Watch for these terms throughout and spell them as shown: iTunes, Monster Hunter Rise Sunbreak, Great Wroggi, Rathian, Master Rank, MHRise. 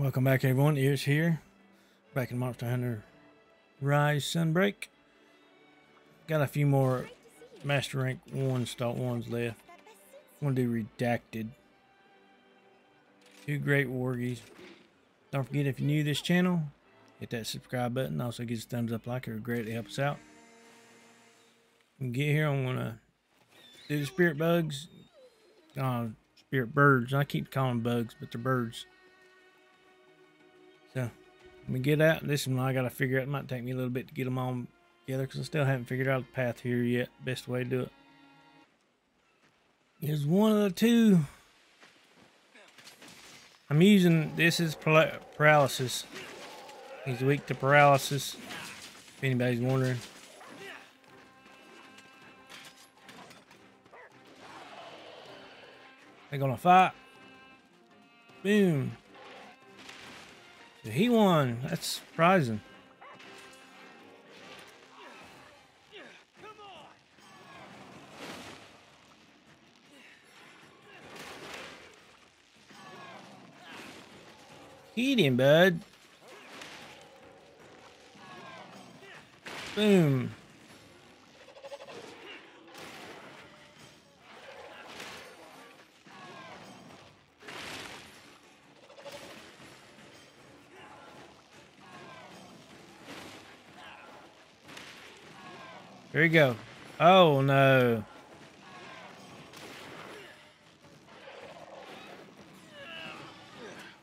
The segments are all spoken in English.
Welcome back, everyone. Ears here, back in Monster Hunter Rise Sunbreak. Got a few more Master Rank 1 Salt 1s left. I'm going to do Redacted. 2 Great Wroggi. Don't forget, if you're new to this channel, hit that subscribe button. Also, give us a thumbs up, like it would greatly help us out. When we get here, I'm going to do the Spirit Bugs. Spirit Birds. I keep calling them bugs, but they're birds. So, when we get out, this is one I got to figure out. It might take me a little bit to get them on together because I still haven't figured out the path here yet. Best way to do it. Here's one of the two. I'm using, this is paralysis. He's weak to paralysis, if anybody's wondering. They're gonna fight. Boom. He won. That's surprising. Eat him, bud. Boom. Here we go. Oh no.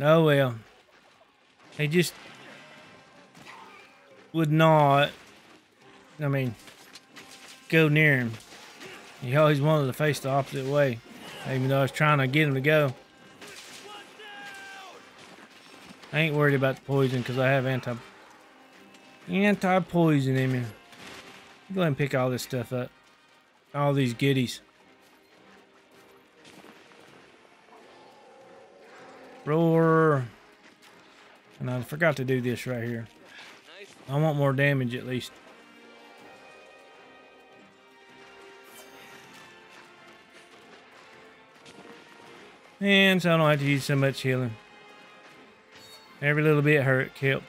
Oh well. They just would not, I mean, go near him. He always wanted to face the opposite way, even though I was trying to get him to go. I ain't worried about the poison because I have anti-poison in me. Go ahead and pick all this stuff up. All these goodies. Roar. And I forgot to do this right here. I want more damage at least. And so I don't have to use so much healing. Every little bit helps.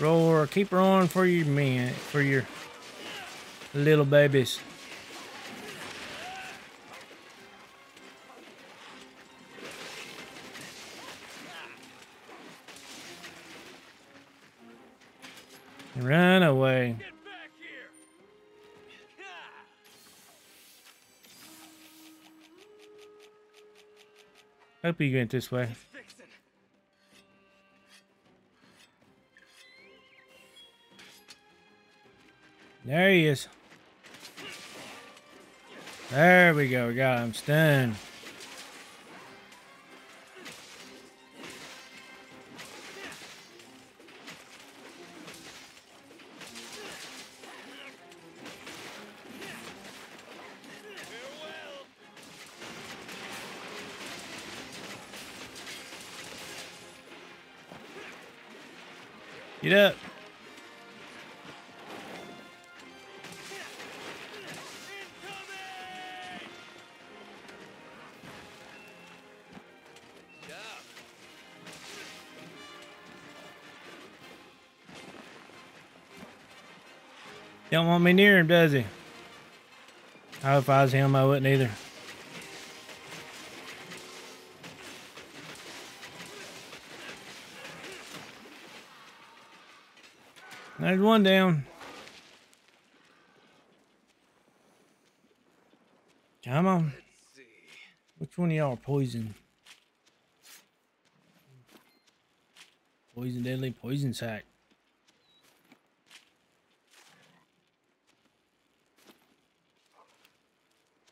Roar, keep her on for your men, for your little babies. Run away. Get back here. Hope you went this way. There he is. There we go. We got him stunned. Get up. Don't want me near him, does he? I hope I was him, I wouldn't either. There's one down. Come on. Which one of y'all are poisoned? Poison deadly, poison sack.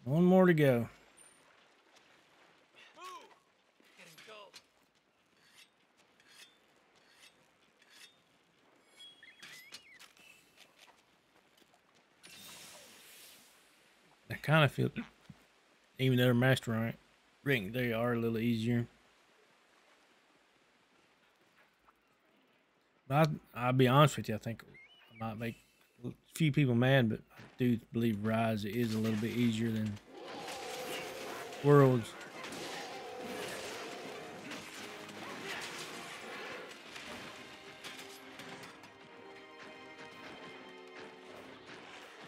One more to go. I kind of feel, even though they're Master Rank, they are a little easier. I'll be honest with you, I think I might make a few people mad, but I do believe Rise is a little bit easier than Worlds.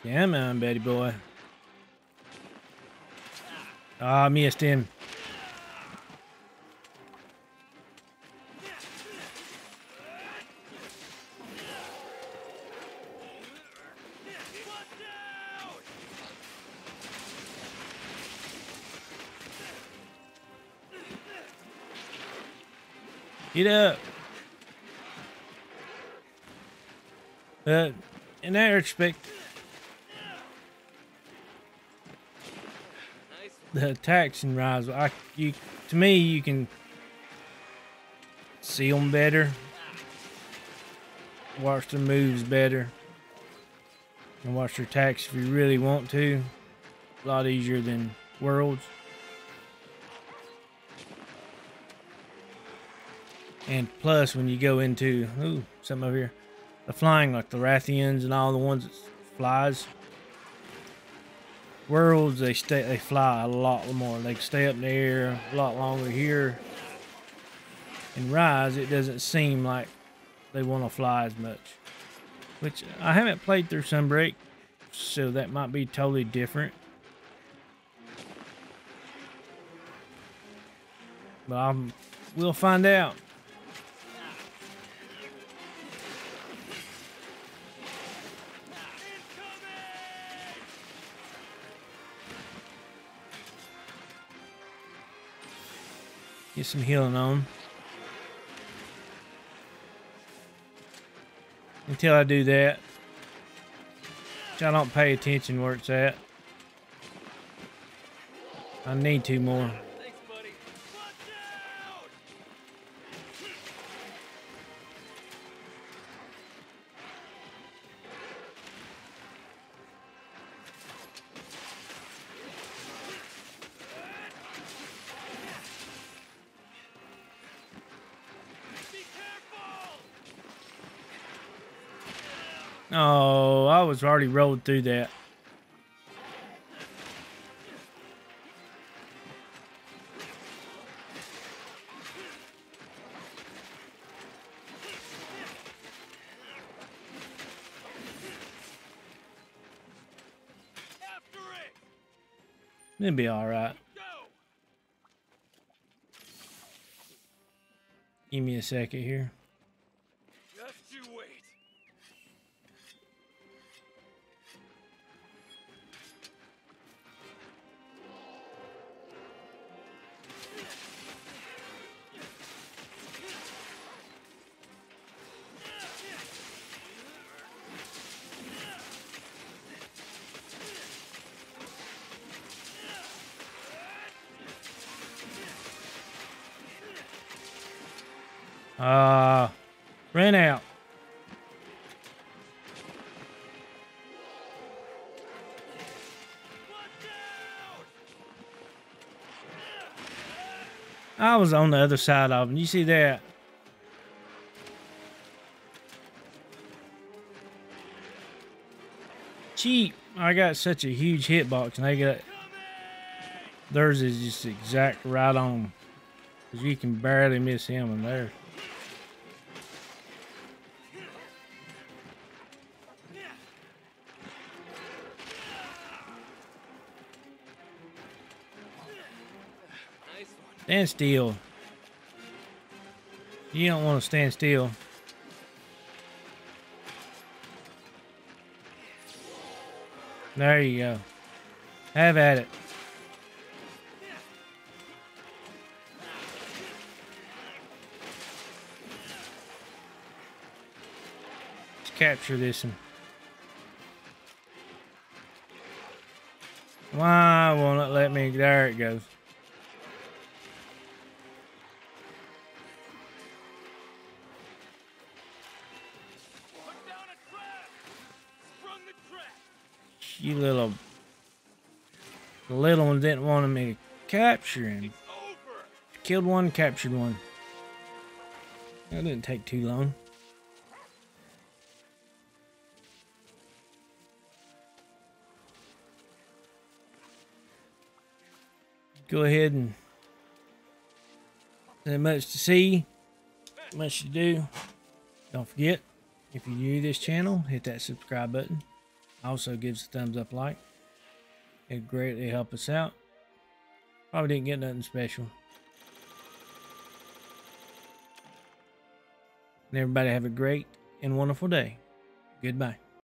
Yeah, man, Betty boy. Ah, missed him. Get up. But in that respect, the attacks and Rise, to me, you can see them better, watch the moves better, and watch your attacks if you really want to. A lot easier than Worlds. And plus, when you go into something over here, the flying, like the Rathians and all the ones that flies. Worlds, they fly a lot more. They stay up in the air a lot longer here. In Rise, it doesn't seem like they want to fly as much. Which, I haven't played through Sunbreak, so that might be totally different. But we'll find out. Get some healing on. Until I do that, which I don't pay attention where it's at. I need two more. Thanks, buddy. Oh, I was already rolled through that. After it. It'll be all right. Give me a second here. Ran out. I was on the other side of him. You see that? Cheap. I got such a huge hitbox, and they got theirs is just exact right on. 'Cause you can barely miss him in there. Stand still. You don't want to stand still. There you go. Have at it. Let's capture this one. Why won't it let me? There it goes. You the little one didn't want me to capture him. Killed one, captured one. That didn't take too long. go ahead and there's much to see, much to do. Don't forget, if you're new to this channel, hit that subscribe button. Also gives a thumbs up like. It'd greatly help us out. Probably didn't get nothing special. And everybody have a great and wonderful day. Goodbye.